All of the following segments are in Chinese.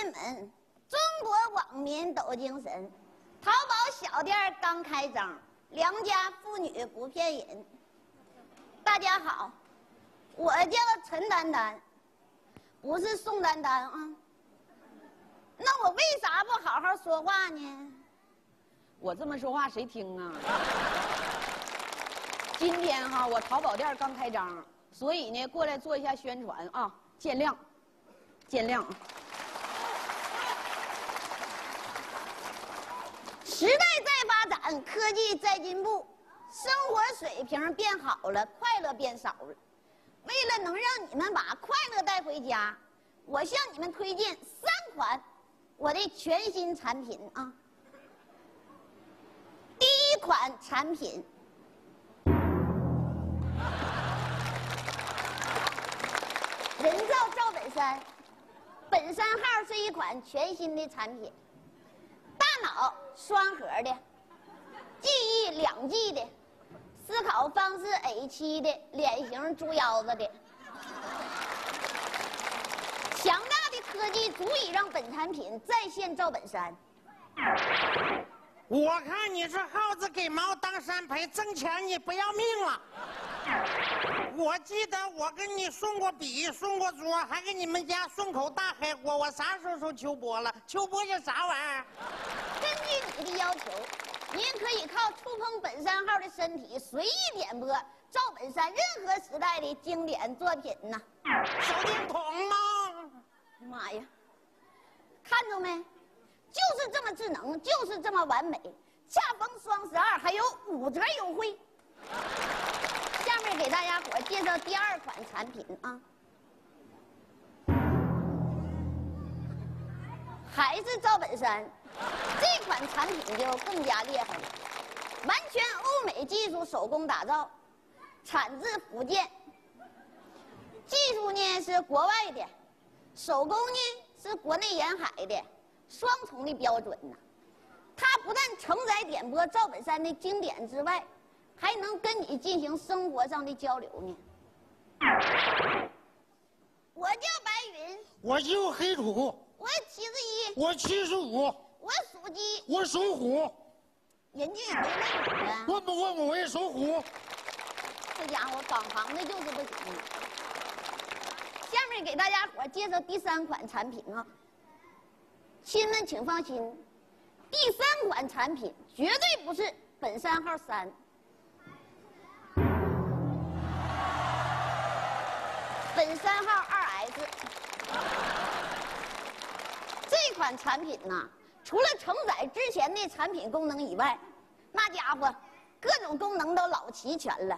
进门，中国网民抖精神。淘宝小店刚开张，良家妇女不骗人。大家好，我叫陈丹丹，不是宋丹丹啊。那我为啥不好好说话呢？我这么说话谁听啊？今天哈，我淘宝店刚开张，所以呢过来做一下宣传啊，见谅，见谅。 时代在发展，科技在进步，生活水平变好了，快乐变少了。为了能让你们把快乐带回家，我向你们推荐3款我的全新产品啊。第1款产品，人造赵本山，本山号是1款全新的产品。 大脑双核的，记忆2G 的，思考方式 A7 的，脸型猪腰子的。强大的科技足以让本产品再现赵本山。我看你是耗子给猫当山陪，挣钱你不要命了。我记得我跟你送过笔，送过桌，还给你们家送口大黑锅。我啥时候送秋波了？秋波是啥玩意儿？ 根据你的要求，您可以靠触碰本山号的身体，随意点播赵本山任何时代的经典作品呢。手电筒吗？妈呀，看着没？就是这么智能，就是这么完美。恰逢双11还有5折优惠。下面给大家伙介绍第2款产品啊，还是赵本山。 这款产品就更加厉害了，完全欧美技术手工打造，产自福建。技术呢是国外的，手工呢是国内沿海的，双重的标准呢。它不但承载点播赵本山的经典之外，还能跟你进行生活上的交流呢。我叫白云，我就黑土，我71，我75。 我属鸡，我属虎，人家也没问你啊。问不问我，我也属虎。这家伙港行的就是不行。下面给大家伙介绍第3款产品啊，亲们请放心，第3款产品绝对不是本山号3。本山号2S 这款产品呢、啊。 除了承载之前的产品功能以外，那家伙各种功能都老齐全了。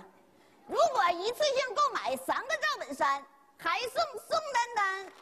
如果一次性购买3个赵本山，还送宋丹丹